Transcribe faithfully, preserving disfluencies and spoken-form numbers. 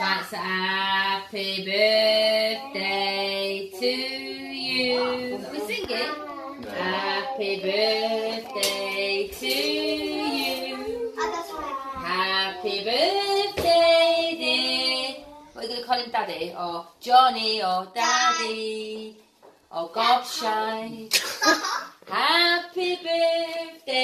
That's happy birthday to you. Are we singing? No. Happy birthday to you. Happy birthday, dear. What are you going to call him, Daddy? Or Johnny? Or Daddy? Or Gobshite? Happy birthday.